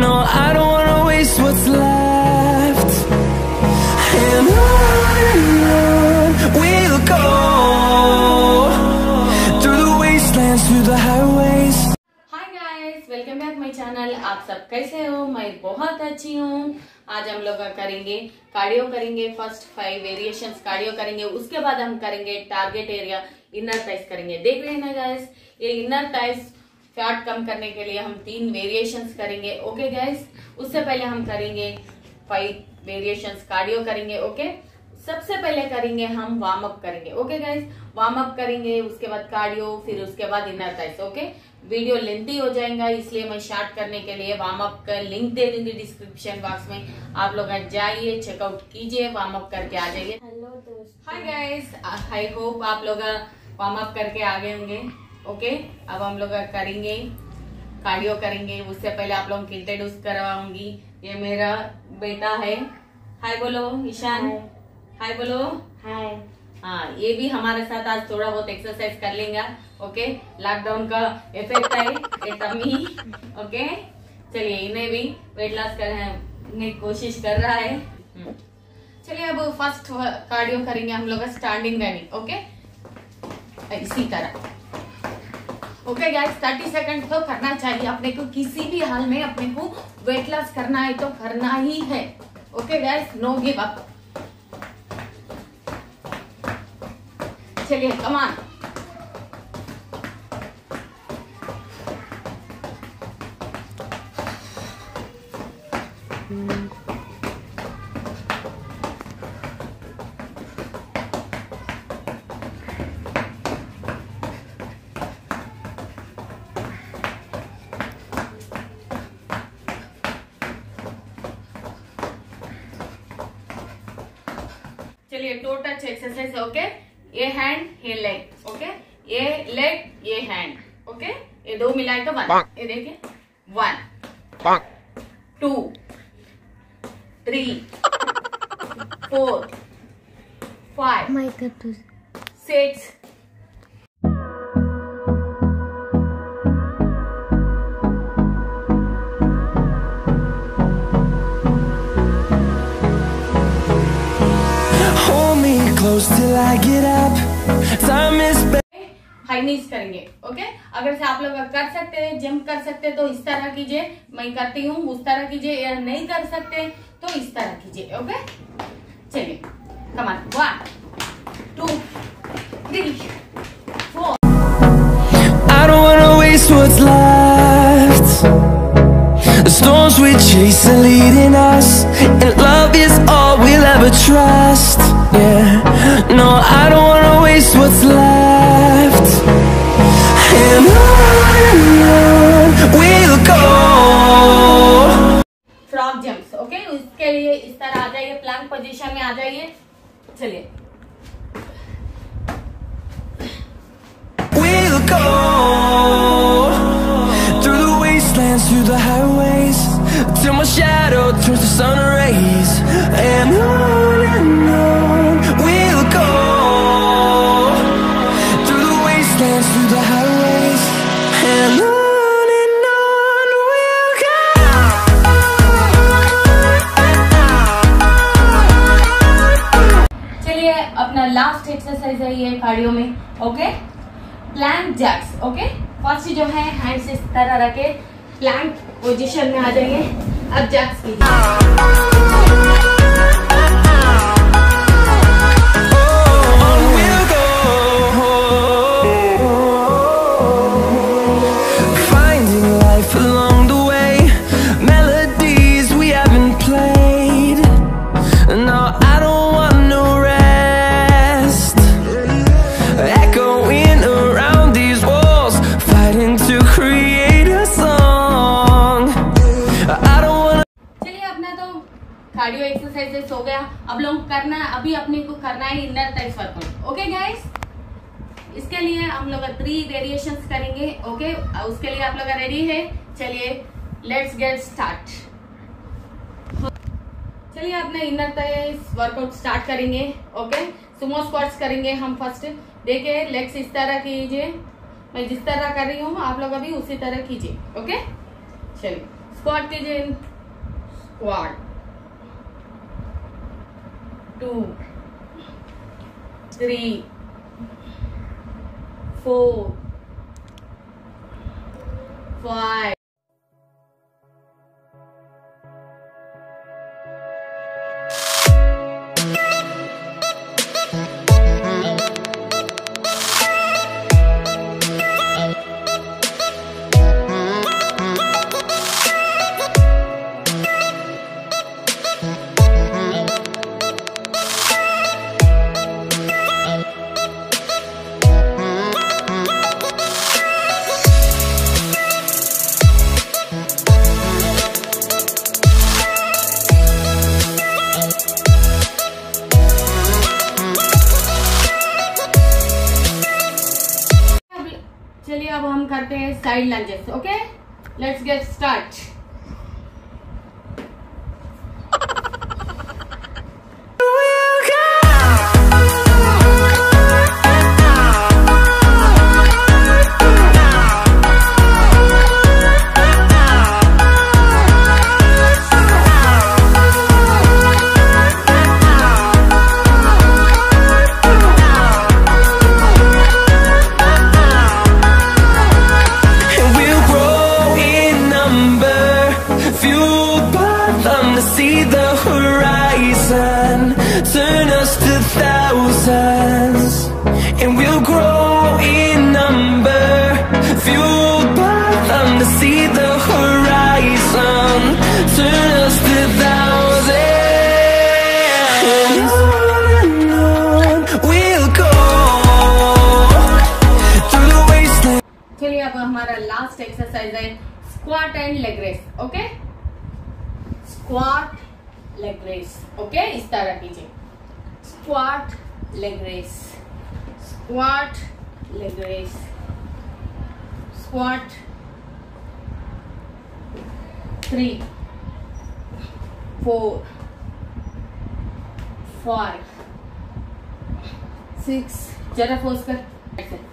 No, I don't wanna waste what's left. And on we'll go, through the wastelands, through the highways. Hi guys, welcome back my channel. आप सब कैसे हो? मैं बहुत अच्छी हूँ. आज हम लोग करेंगे कार्डियो, करेंगे फर्स्ट 5 वेरिएशंस कार्डियो करेंगे. उसके बाद हम करेंगे टारगेट एरिया, इनर थाइस करेंगे. देख रहे हैं ना गाइस, ये इनर थाइस फैट कम करने के लिए हम 3 वेरिएशंस करेंगे. ओके गाइस, उससे पहले हम करेंगे 5 वेरिएशंस कार्डियो करेंगे. ओके, सबसे पहले करेंगे हम वार्म अप करेंगे. ओके गाइस, वार्म अप करेंगे, उसके बाद कार्डियो, फिर उसके बाद inner thighs. Okay, video lengthy हो जाएगा, इसलिए मैं शॉर्ट करने के लिए वार्म अप का लिंक दे दूंगी डिस्क्रिप्शन बॉक्स में. आप लोग जाइए, चेकआउट कीजिए, वार्म अप करके आ जाइए. हेलो दोस्त, हाय गाइस, आई होप आप लोग वार्म अप करके आ गए होंगे. ओके, अब हम लोग करेंगे कार्डियो करेंगे. उससे पहले आप लोग इंट्रोड्यूस करवाऊंगी. ये मेरा बेटा है, हाय बोलो ईशान, हाय बोलो, हाय. हाँ, ये भी हमारे साथ आज थोड़ा बहुत एक्सरसाइज कर लेगा. ओके, लॉकडाउन का इफेक्ट है ये तमी. ओके, चलिए, इन्हें भी वेट लॉस करने की कोशिश कर रहा है. चलिए, अब फर्स्ट कार्डियो करेंगे हम लोग स्टैंडिंग रनिंग. ओके, इसी तरह. ओके गाइस, 30 सेकंड तो करना चाहिए अपने को. किसी भी हाल में अपने को वेट लॉस करना है तो करना ही है. Okay guys, no give up. चलिए, कम ऑन. चलिए, 2 टच एक्सरसाइज. ओके, ये हैंड, ये लेग. ओके, ये लेग, ये हैंड. ओके, ये 2 मिलाए तो 1. ये देखिए, 1 2 3 4 5 6. Till I get up, time is high knees करेंगे. ओके, अगर से आप लोग कर सकते हैं, जंप कर सकते हैं तो इस तरह कीजिए, मैं करती हूँ उस तरह कीजिए, या नहीं कर सकते तो इस तरह कीजिए. ओके, चलिए, come on. 1 2 3 4. I don't wanna waste what's left. The storms we chase are leading us, and love is all we'll ever trust. Yeah. No, I don't wanna waste what's left. And on we'll go. Frog jumps. Okay, उसके लिए इस तरह आ जाइए, plank position में आ जाइए. चलिए, we'll go through the wastelands, through the highways, till my shadow turns to sun rays. And on last exercise है ये कार्डियो में. Okay, plank jacks. Okay, first जो है हैंड से इस तरह रखे, प्लैंक पोजीशन में आ जाइए. अब जैक्स कीजिए. कार्डियो एक्सरसाइजेस हो गया. अब लोग करना अभी अपने को करना है inner thighs workout. Okay guys, इसके लिए हम लोग 3 वेरिएशंस करेंगे. ओके, उसके लिए आप लोग रेडी है? चलिए, लेट्स गेट स्टार्ट. चलिए, अपना इनर थाइस वर्कआउट स्टार्ट करेंगे. ओके, सुमो स्क्वाट्स करेंगे हम फर्स्ट. देखिए, लेग्स इस तरह कीजिए, मैं जिस तरह कर रही हूँ आप लोग अभी उसी तरह कीजिए. ओके, चलिए, स्क्वाड कीजिए, स्क्वाड 2 3 4 5 चलिए अब हम करते हैं side lunges. Okay, let's get start. See the horizon, turn us to thousands, and we'll grow in number, fueled by them to see the horizon, turn us to thousands, and on we'll go through the wasteland। चलिए अब हमारा last exercise है squat and leg raise. Okay, squat leg raise. Okay, इस तरह कीजिए, squat leg raise, squat leg raise, squat 3 4 5 6। जरा force कर।